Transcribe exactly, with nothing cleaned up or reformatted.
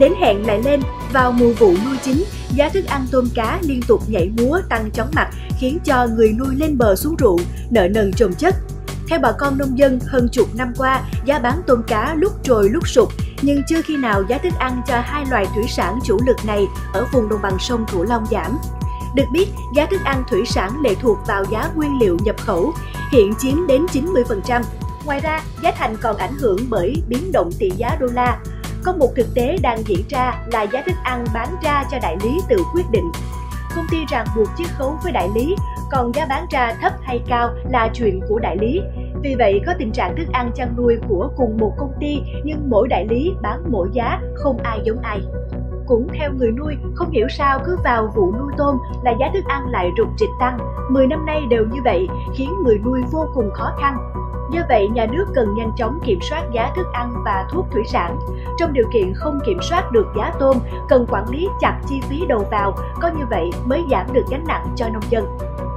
Đến hẹn lại lên, vào mùa vụ nuôi chính, giá thức ăn tôm cá liên tục nhảy múa tăng chóng mặt khiến cho người nuôi lên bờ xuống ruộng, nợ nần chồng chất. Theo bà con nông dân, hơn chục năm qua, giá bán tôm cá lúc trồi lúc sụp, nhưng chưa khi nào giá thức ăn cho hai loài thủy sản chủ lực này ở vùng đồng bằng sông Cửu Long giảm. Được biết, giá thức ăn thủy sản lệ thuộc vào giá nguyên liệu nhập khẩu, hiện chiếm đến chín mươi phần trăm. Ngoài ra, giá thành còn ảnh hưởng bởi biến động tỷ giá đô la. Có một thực tế đang diễn ra là giá thức ăn bán ra cho đại lý tự quyết định. Công ty ràng buộc chiết khấu với đại lý, còn giá bán ra thấp hay cao là chuyện của đại lý. Vì vậy, có tình trạng thức ăn chăn nuôi của cùng một công ty nhưng mỗi đại lý bán mỗi giá, không ai giống ai. Cũng theo người nuôi, không hiểu sao cứ vào vụ nuôi tôm là giá thức ăn lại rục rịch tăng. mười năm nay đều như vậy, khiến người nuôi vô cùng khó khăn. Do vậy, nhà nước cần nhanh chóng kiểm soát giá thức ăn và thuốc thủy sản. Trong điều kiện không kiểm soát được giá tôm, cần quản lý chặt chi phí đầu vào, có như vậy mới giảm được gánh nặng cho nông dân.